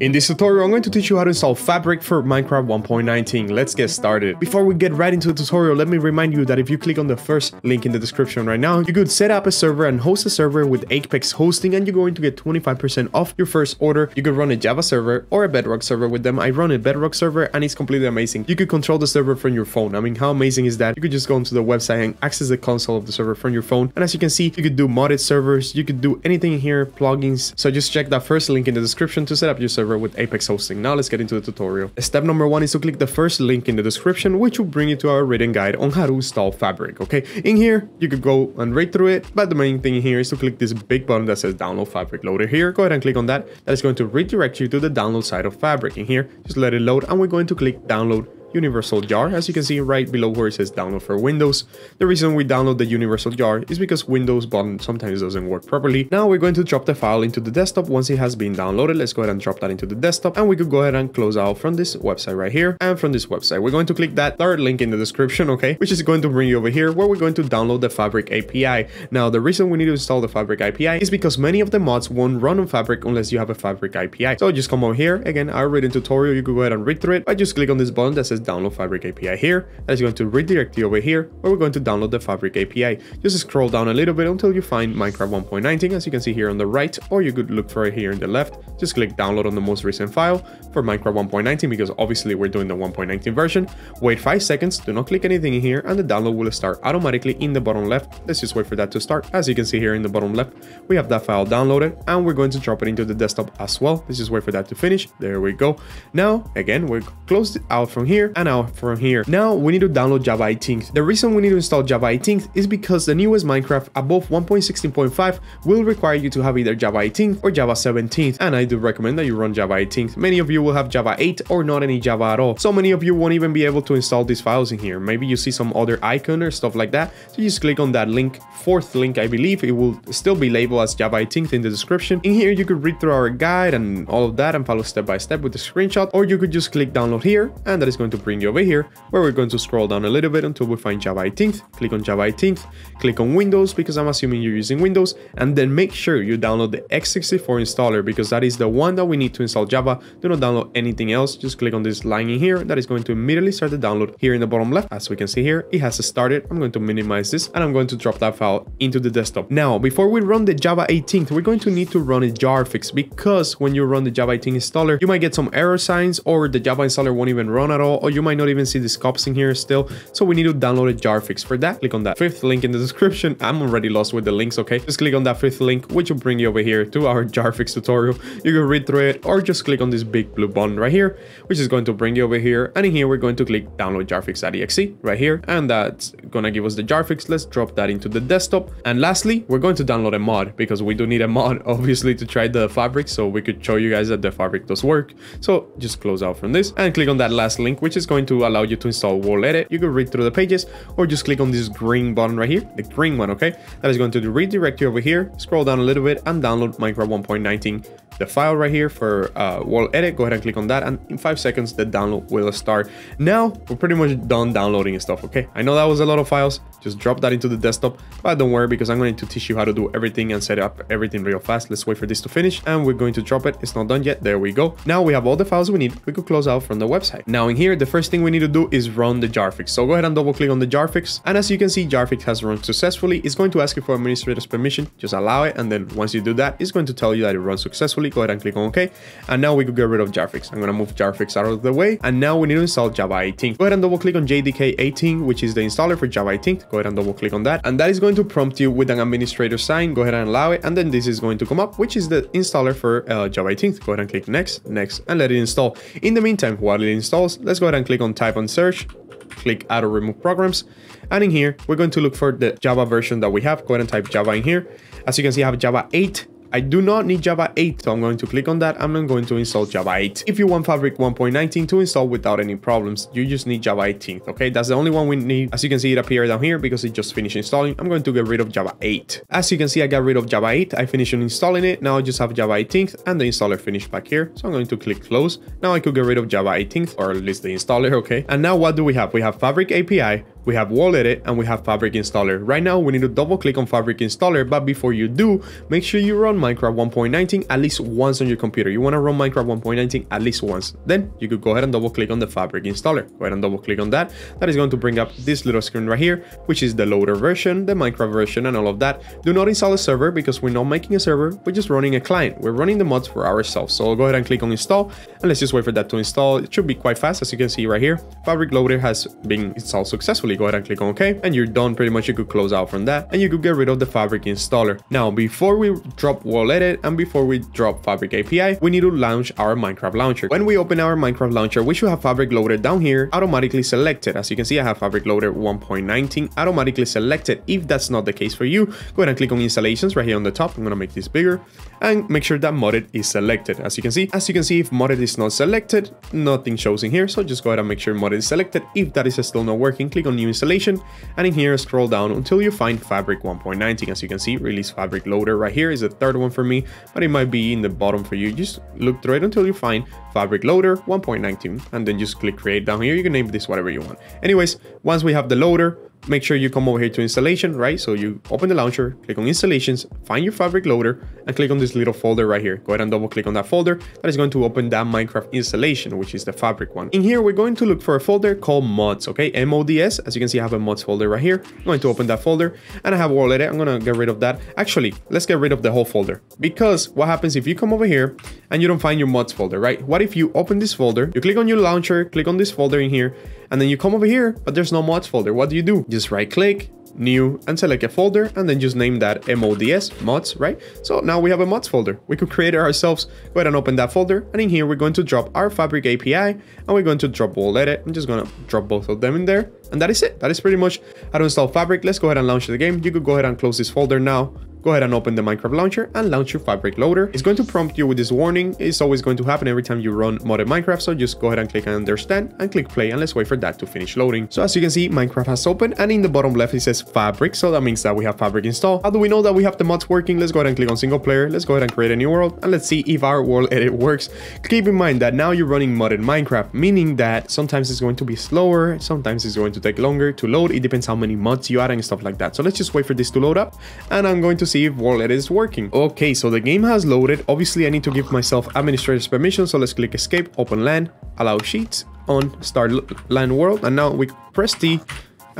In this tutorial, I'm going to teach you how to install Fabric for Minecraft 1.19. Let's get started. Before we get right into the tutorial, let me remind you that if you click on the first link in the description right now, you could set up a server and host a server with Apex Hosting, and you're going to get 25% off your first order. You could run a Java server or a Bedrock server with them. I run a Bedrock server and it's completely amazing. You could control the server from your phone. I mean, how amazing is that? You could just go into the website and access the console of the server from your phone. And as you can see, you could do modded servers. You could do anything here, plugins. So just check that first link in the description to set up your server with Apex Hosting. Now let's get into the tutorial. Step number one is to click the first link in the description, which will bring you to our written guide on how to install Fabric. Okay, in here you could go and read through it, but the main thing here is to click this big button that says download Fabric loader. Here, go ahead and click on that. That is going to redirect you to the download side of Fabric. In here, just let it load, and we're going to click download Universal Jar, as you can see right below where it says download for Windows. The reason we download the Universal Jar is because Windows button sometimes doesn't work properly. Now we're going to drop the file into the desktop once it has been downloaded. Let's go ahead and drop that into the desktop, and we could go ahead and close out from this website right here. And from this website, we're going to click that third link in the description, okay, which is going to bring you over here where we're going to download the Fabric API. Now, the reason we need to install the Fabric API is because many of the mods won't run on Fabric unless you have a Fabric API. So just come over here. Again, our written tutorial, you could go ahead and read through it by just click on this button that says download Fabric API here. That is going to redirect you over here where we're going to download the Fabric API. Just scroll down a little bit until you find Minecraft 1.19, as you can see here on the right, or you could look for it here in the left. Just click download on the most recent file for Minecraft 1.19, because obviously we're doing the 1.19 version. Wait 5 seconds, do not click anything in here, and the download will start automatically in the bottom left. Let's just wait for that to start. As you can see here in the bottom left, we have that file downloaded, and we're going to drop it into the desktop as well. Let's just wait for that to finish. There we go. Now, again, we closed it out from here and out from here. Now we need to download Java 18. The reason we need to install Java 18 is because the newest Minecraft above 1.16.5 will require you to have either Java 18 or Java 17, and I do recommend that you run Java 18. Many of you will have Java 8 or not any Java at all, so many of you won't even be able to install these files in here. Maybe you see some other icon or stuff like that, so just click on that link, fourth link I believe. It will still be labeled as Java 18 in the description. In here you could read through our guide and all of that and follow step by step with the screenshot, or you could just click download here, and that is going to bring you over here where we're going to scroll down a little bit until we find Java 18. Click on Java 18, click on Windows, because I'm assuming you're using Windows, and then make sure you download the x64 installer, because that is the one that we need to install Java. Do not download anything else. Just click on this line in here. That is going to immediately start the download. Here in the bottom left, as we can see here, it has started. I'm going to minimize this, and I'm going to drop that file into the desktop. Now, before we run the Java 18, we're going to need to run a Jarfix, because when you run the Java 18 installer, you might get some error signs, or the Java installer won't even run at all, or you might not even see this cops in here still. So we need to download a Jarfix. For that, click on that fifth link in the description. I'm already lost with the links, okay? Just click on that fifth link, which will bring you over here to our Jarfix tutorial. You can read through it, or just click on this big blue button right here, which is going to bring you over here. And in here, we're going to click download Jarfix.exe right here, and that's gonna give us the Jarfix. Let's drop that into the desktop. And lastly, we're going to download a mod, because we do need a mod, obviously, to try the Fabric, so we could show you guys that the Fabric does work. So just close out from this and click on that last link, which is going to allow you to install WorldEdit. You can read through the pages, or just click on this green button right here, the green one, okay? That is going to redirect you over here. Scroll down a little bit and download Minecraft 1.19. The file right here for WorldEdit. Go ahead and click on that, and in 5 seconds the download will start. Now we're pretty much done downloading stuff, okay? I know that was a lot of files. Just drop that into the desktop, but don't worry, because I'm going to teach you how to do everything and set up everything real fast. Let's wait for this to finish, and we're going to drop it. It's not done yet. There we go. Now we have all the files we need. We could close out from the website. Now in here, the first thing we need to do is run the Jarfix. So go ahead and double click on the Jarfix, and as you can see, Jarfix has run successfully. It's going to ask you for administrator's permission. Just allow it, and then once you do that, it's going to tell you that it runs successfully. Go ahead and click on OK, and now we could get rid of Jarfix. I'm going to move Jarfix out of the way, and now we need to install Java 18. Go ahead and double click on JDK 18, which is the installer for Java 18. Go ahead and double click on that, and that is going to prompt you with an administrator sign. Go ahead and allow it, and then this is going to come up, which is the installer for Java 18. Go ahead and click next, next, and let it install. In the meantime, while it installs, let's go ahead and click on type and search. Click add or remove programs, and in here we're going to look for the Java version that we have. Go ahead and type Java in here. As you can see, I have Java 8. I do not need Java 8, so I'm going to click on that. I'm not going to install Java 8. If you want Fabric 1.19 to install without any problems, you just need Java 18, okay? That's the only one we need. As you can see, it appeared down here because it just finished installing. I'm going to get rid of Java 8. As you can see, I got rid of Java 8. I finished installing it. Now I just have Java 18, and the installer finished back here. So I'm going to click close. Now I could get rid of Java 18, or at least the installer, okay? And now what do we have? We have Fabric API. We have WorldEdit and we have Fabric Installer. Right now, we need to double click on Fabric Installer, but before you do, make sure you run Minecraft 1.19 at least once on your computer. You want to run Minecraft 1.19 at least once. Then you could go ahead and double click on the Fabric Installer. Go ahead and double click on that. That is going to bring up this little screen right here, which is the loader version, the Minecraft version, and all of that. Do not install a server because we're not making a server. We're just running a client. We're running the mods for ourselves. So I'll go ahead and click on install, and let's just wait for that to install. It should be quite fast, as you can see right here. Fabric Loader has been installed successfully. Go ahead and click on OK, and you're done. Pretty much you could close out from that, and you could get rid of the Fabric Installer. Now, before we drop WorldEdit and before we drop Fabric API, we need to launch our Minecraft launcher. When we open our Minecraft launcher, we should have Fabric Loader down here automatically selected. As you can see, I have Fabric Loader 1.19 automatically selected. If that's not the case for you, go ahead and click on installations right here on the top. I'm going to make this bigger and make sure that modded is selected. As you can see, if modded is not selected, nothing shows in here. So just go ahead and make sure modded is selected. If that is still not working, click on new installation, and in here scroll down until you find Fabric 1.19. As you can see, release Fabric Loader right here is the third one for me, but it might be in the bottom for you. Just look through it until you find Fabric Loader 1.19, and then just click create down here. You can name this whatever you want. Anyways, once we have the loader, make sure you come over here to installation, right? So you open the launcher, click on installations, find your Fabric Loader, and click on this little folder right here. Go ahead and double click on that folder. That is going to open that Minecraft installation, which is the Fabric one. In here, we're going to look for a folder called mods, okay? M-O-D-S. As you can see, I have a mods folder right here. I'm going to open that folder, and I have WorldEdit. I'm going to get rid of that. Actually, let's get rid of the whole folder, because what happens if you come over here and you don't find your mods folder, right? What if you open this folder, you click on your launcher, click on this folder in here, and then you come over here, but there's no mods folder. What do you do? Just right click, new, and select a folder, and then just name that MODS, mods, right? So now we have a mods folder. We could create it ourselves. Go ahead and open that folder, and in here we're going to drop our Fabric API, and we're going to drop WorldEdit. I'm just gonna drop both of them in there, and that is it. That is pretty much how to install Fabric. Let's go ahead and launch the game. You could go ahead and close this folder now. Go ahead and open the Minecraft launcher and launch your Fabric Loader. It's going to prompt you with this warning. It's always going to happen every time you run modded Minecraft. So just go ahead and click understand and click play, and let's wait for that to finish loading. So as you can see, Minecraft has opened, and in the bottom left it says Fabric. So that means that we have Fabric installed. How do we know that we have the mods working? Let's go ahead and click on single player. Let's go ahead and create a new world, and let's see if our WorldEdit works. Keep in mind that now you're running modded Minecraft, meaning that sometimes it's going to be slower. Sometimes it's going to take longer to load. It depends how many mods you add and stuff like that. So let's just wait for this to load up, and I'm going to see if WorldEdit is working. Okay, so the game has loaded. Obviously, I need to give myself administrator's permission, so let's click escape, open LAN, allow sheets, on start LAN world, and now we press T,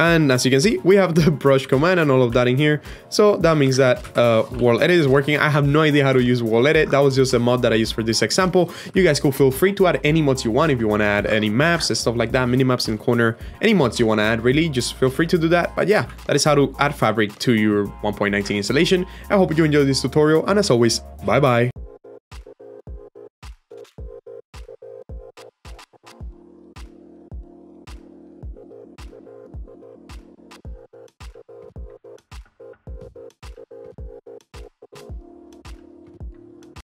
and as you can see, we have the brush command and all of that in here. So that means that WorldEdit is working. I have no idea how to use WorldEdit. That was just a mod that I used for this example. You guys could feel free to add any mods you want. If you want to add any maps and stuff like that, mini-maps in corner, any mods you want to add, really, just feel free to do that. But yeah, that is how to add Fabric to your 1.19 installation. I hope you enjoyed this tutorial, and as always, bye-bye.